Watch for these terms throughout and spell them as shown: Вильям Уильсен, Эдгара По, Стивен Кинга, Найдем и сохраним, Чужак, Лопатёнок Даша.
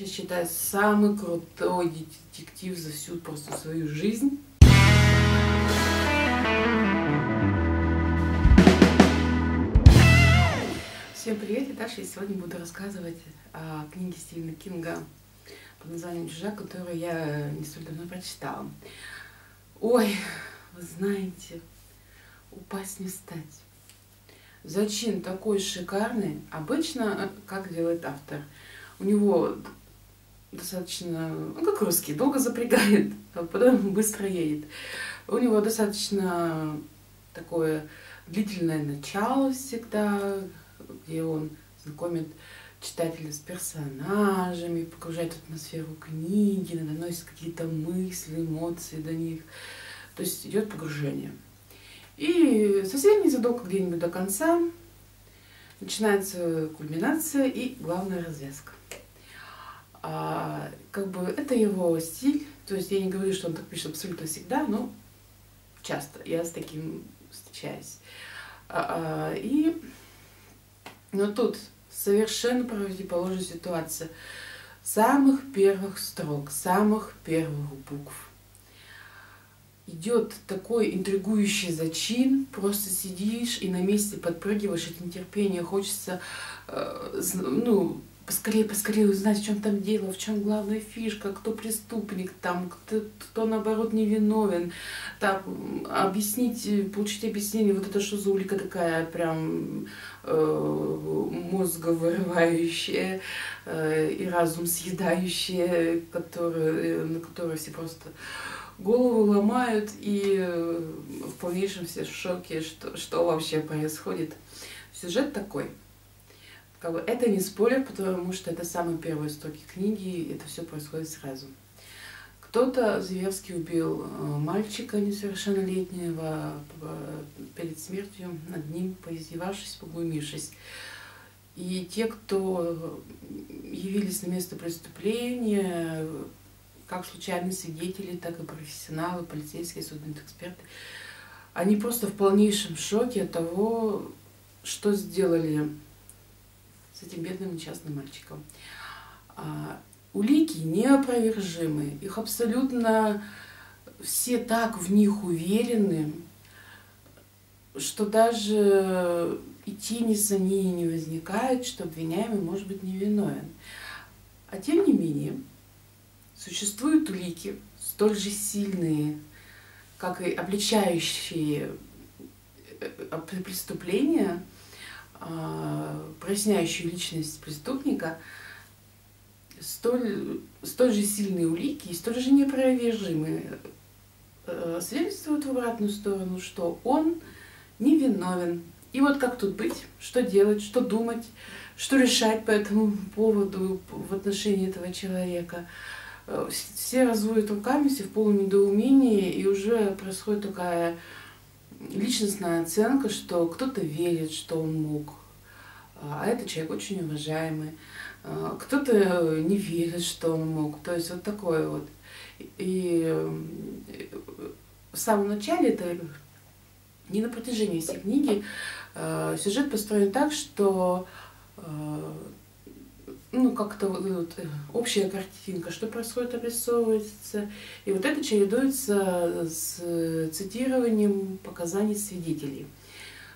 я считаю, самый крутой детектив за всю просто свою жизнь. Всем привет, я Даша, и сегодня буду рассказывать о книге Стивена Кинга под названием «Чужак», которую я не столь давно прочитала. Ой, вы знаете, упасть не встать. Зачин такой шикарный, обычно, как делает автор. У него достаточно, ну как русский, долго запрягает, а потом быстро едет. У него достаточно такое длительное начало всегда, где он знакомит читателя с персонажами, погружает в атмосферу книги, наносит какие-то мысли, эмоции до них. То есть идет погружение. И совсем незадолго где-нибудь до конца начинается кульминация и главная развязка. Как бы это его стиль, то есть я не говорю, что он так пишет абсолютно всегда, но часто я с таким встречаюсь. Но тут совершенно противоположная ситуация. Самых первых строк, самых первых букв. Идет такой интригующий зачин, просто сидишь и на месте подпрыгиваешь от нетерпения, хочется поскорее узнать, в чем там дело, в чем главная фишка, кто преступник, там, кто наоборот невиновен, там, получить объяснение, вот это что за улика такая прям мозговырывающая и разум съедающая, на которую все просто голову ломают, и в полнейшем все в шоке, что вообще происходит. Сюжет такой. Как бы это не спойлер, потому что это самые первые строки книги, и это все происходит сразу. Кто-то зверски убил мальчика несовершеннолетнего перед смертью, над ним поиздевавшись, поглумившись. И те, кто явились на место преступления, как случайные свидетели, так и профессионалы, полицейские, судмедэксперты, они просто в полнейшем шоке от того, что сделали с этим бедным несчастным мальчиком. Улики неопровержимы, их абсолютно все так в них уверены, что даже и тени сомнений не возникает, что обвиняемый может быть невиновен. А тем не менее, существуют улики, столь же сильные, как и обличающие преступления, проясняющие личность преступника, столь же сильные улики и столь же неопровержимые свидетельствуют в обратную сторону, что он невиновен. И вот как тут быть, что делать, что думать, что решать по этому поводу в отношении этого человека. Все разводят руками, все в полном недоумении, и уже происходит такая личностная оценка, что кто-то верит, что он мог, а этот человек очень уважаемый, кто-то не верит, что он мог, то есть вот такое вот. И в самом начале, это не на протяжении всей книги, сюжет построен так, что как-то вот общая картинка, что происходит, обрисовывается. И вот это чередуется с цитированием показаний свидетелей,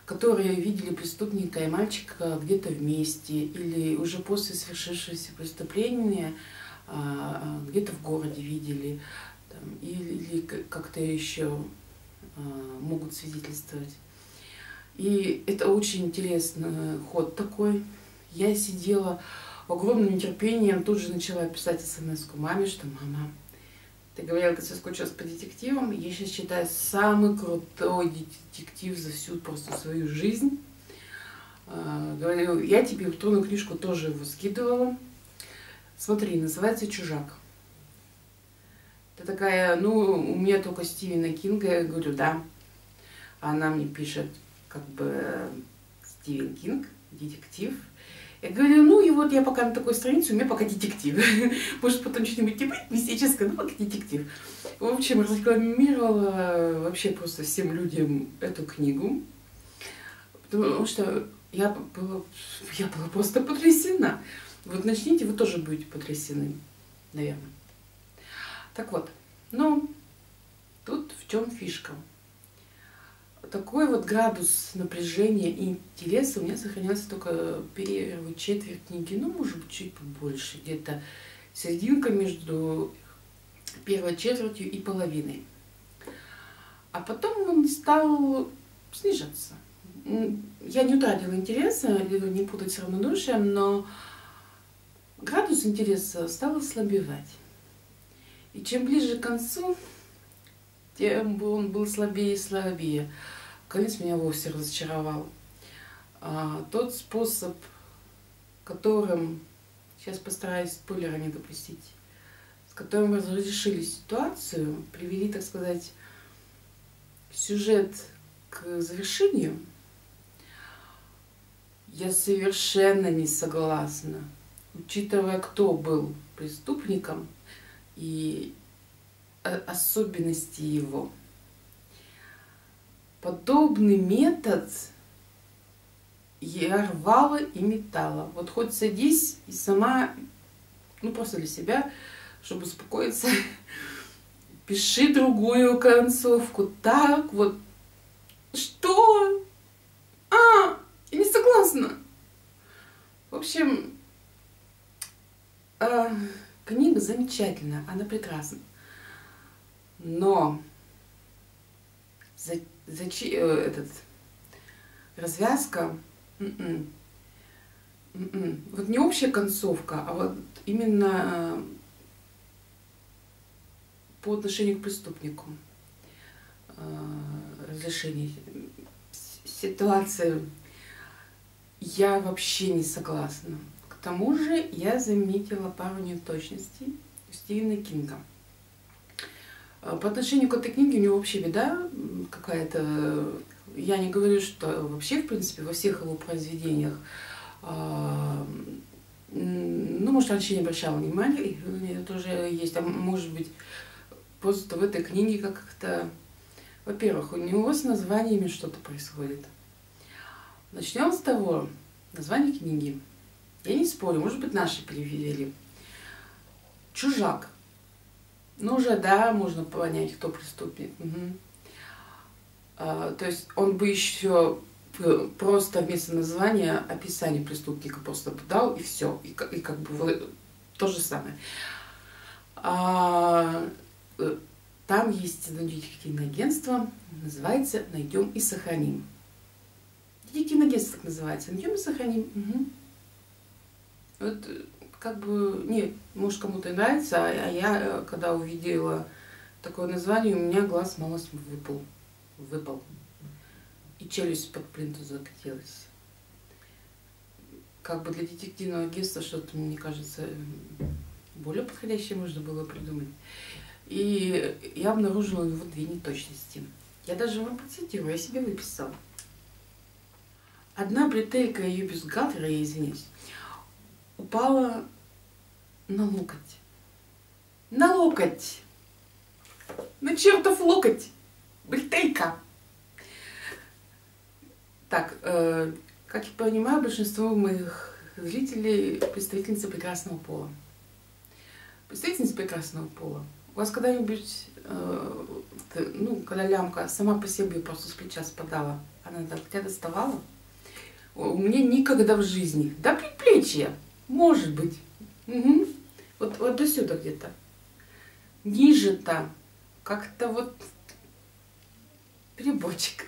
которые видели преступника и мальчика где-то вместе или уже после совершившегося преступления где-то в городе видели, или как-то еще могут свидетельствовать. И это очень интересный ход такой. Я сидела в огромном нетерпении, тут же начала писать смс-ку маме, что «Мама, ты говорила, как ты соскучилась по детективам, я сейчас читаю самый крутой детектив за всю просто свою жизнь». Говорю, я тебе электронную книжку тоже его скидывала. Смотри, называется «Чужак». Ты такая, у меня только Стивена Кинга, я говорю, да. Она мне пишет, как бы, Стивен Кинг, детектив. Я говорю, и вот я пока на такой странице, у меня пока детектив. Может, потом что-нибудь не будет мистическое, но пока детектив. В общем, разрекламировала вообще просто всем людям эту книгу, потому что я была просто потрясена. Вот начните, вы тоже будете потрясены, наверное. Так вот, но тут в чем фишка? Такой вот градус напряжения и интереса у меня сохранялся только первую четверть книги, ну, может быть, чуть побольше, где-то серединка между первой четвертью и половиной. А потом он стал снижаться. Я не утратила интереса, не путать с равнодушием, но градус интереса стал ослабевать. И чем ближе к концу, тем он был слабее и слабее. Конец меня вовсе разочаровал. Тот способ, которым, сейчас постараюсь спойлера не допустить, с которым разрешили ситуацию, привели, так сказать, сюжет к завершению, я совершенно не согласна. Учитывая, кто был преступником и особенности его. Подобный метод я рвала и метала. Вот хоть садись и сама, ну просто для себя, чтобы успокоиться, пиши другую концовку. Так вот, что? Я не согласна. В общем, книга замечательная, она прекрасна. Но развязка, вот не общая концовка, а вот именно по отношению к преступнику разрешение ситуации я вообще не согласна. К тому же я заметила пару неточностей у Стивена Кинга. По отношению к этой книге у него вообще беда какая-то. Я не говорю, что вообще, в принципе, во всех его произведениях, ну, может, раньше не обращала внимания, и у меня тоже есть, а может быть, просто в этой книге как-то, во-первых, у него с названиями что-то происходит. Начнем с того, название книги, я не спорю, может быть, наши перевели. «Чужак». Ну, уже, да, можно понять, кто преступник. То есть он бы еще просто вместо названия описание преступника просто подал, и все. И как бы вот, то же самое. Там есть одно детективное агентство, называется «Найдем и сохраним». Детективное агентство так называется, «Найдем и сохраним». Вот. Как бы, нет, может, кому-то и нравится, а я, когда увидела такое название, у меня глаз мало выпал. И челюсть под плинтус закатилась. Как бы для детективного агентства что-то, мне кажется, более подходящее можно было придумать. И я обнаружила у него две неточности. Я даже вам процитирую, я себе выписала. Одна бретелька ее бюстгальтера, я извиняюсь, упала на локоть. На локоть! На чертов локоть! Бретелька! Так, как я понимаю, большинство моих зрителей представительницы прекрасного пола. Представительницы прекрасного пола. У вас когда-нибудь, ну, когда лямка сама по себе просто с плеча спадала, она до локтя доставала? У меня никогда в жизни. Да предплечье! Может быть. Вот до сюда где-то. Ниже-то как-то вот переборчик.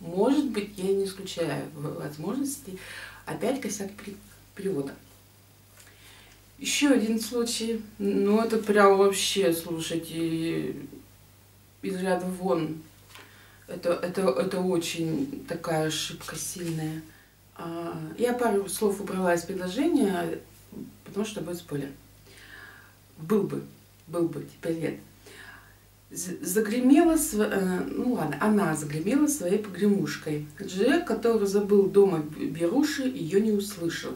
Может быть, я не исключаю возможности. Опять косяк перевода. Еще один случай. Ну, это прям вообще, слушайте, из ряда вон. Это очень такая ошибка сильная. Я пару слов убрала из предложения, потому что будет спойлер. Был бы, теперь нет. Загремела, ну ладно, она загремела своей погремушкой. Джек, который забыл дома беруши, ее не услышал.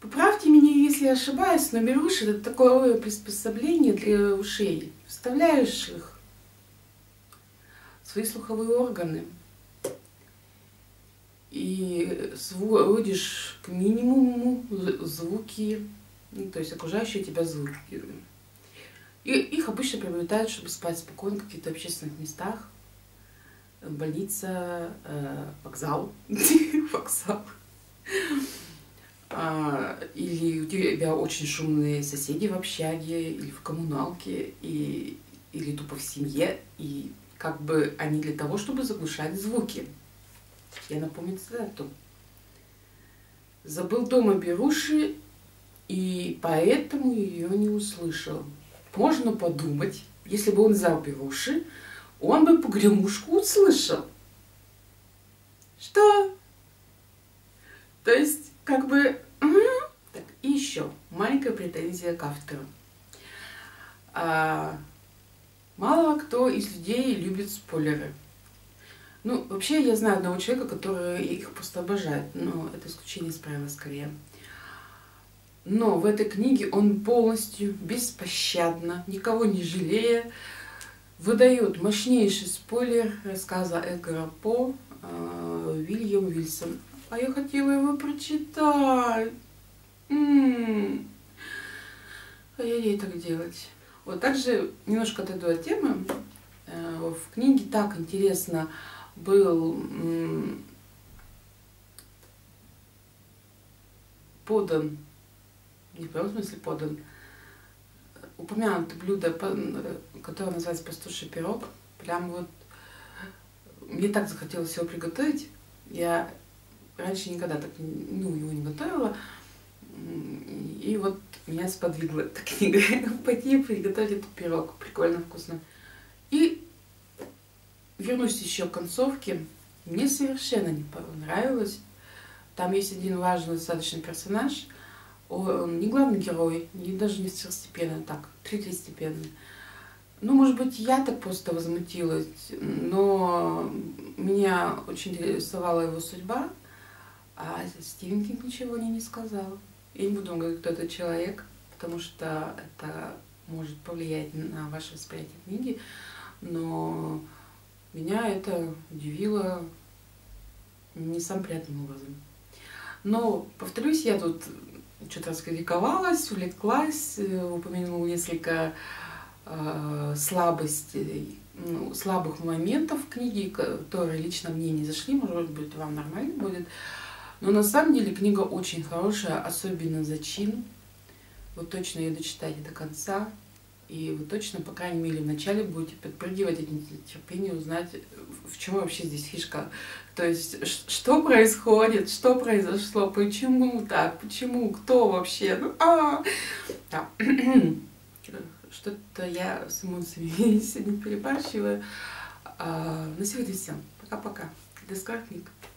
Поправьте меня, если я ошибаюсь, но беруши — это такое приспособление для ушей, вставляешь их. Свои слуховые органы. И ты сводишь к минимуму звуки, ну, то есть окружающие тебя звуки. И их обычно приобретают, чтобы спать спокойно в каких-то общественных местах. Больница, вокзал. Вокзал. Или у тебя очень шумные соседи в общаге, или в коммуналке, или тупо в семье. И как бы они для того, чтобы заглушать звуки. Я напомню цитату. Забыл дома беруши, и поэтому ее не услышал. Можно подумать, если бы он взял беруши, он бы погремушку услышал. Что? То есть, как бы... Так, и еще маленькая претензия к автору. Мало кто из людей любит спойлеры. Ну, вообще, я знаю одного человека, который их просто обожает, но это исключение из правила скорее. Но в этой книге он полностью, беспощадно, никого не жалея, выдает мощнейший спойлер рассказа Эдгара По «Вильям Уильсен». А я хотела его прочитать. А я ей так делать. Вот также, немножко отойду от темы, в книге так интересно был подан, не в прямом смысле подан, упомянуто блюдо, которое называется пастуший пирог. Прям вот мне так захотелось его приготовить. Я раньше никогда так его не готовила. И вот меня сподвигла эта книга. Пойти приготовить этот пирог. Прикольно, вкусно. И вернусь еще к концовке. Мне совершенно не понравилось. Там есть один важный достаточно персонаж. Он не главный герой, даже не второстепенный, так, третьестепенный. Ну, может быть, я так просто возмутилась, но меня очень интересовала его судьба, а Стивен Кинг ничего мне не сказал. Я не буду говорить, кто это человек, потому что это может повлиять на ваше восприятие книги, но меня это удивило не самым приятным образом. Но, повторюсь, я тут что-то раскритиковалась, увлеклась, упомянула несколько слабостей, слабых моментов в книге, которые лично мне не зашли, может быть, вам нормально будет. Но на самом деле книга очень хорошая, особенно зачин. Вы точно ее дочитаете до конца, и вы точно, по крайней мере, в начале будете подпрыгивать от нетерпения, узнать, в чем вообще здесь фишка. То есть, что происходит, что произошло, почему так, почему, кто вообще. Ну, да. Что-то я с эмоциями сегодня перебарщиваю. На сегодня все. Пока-пока. До скорых книг.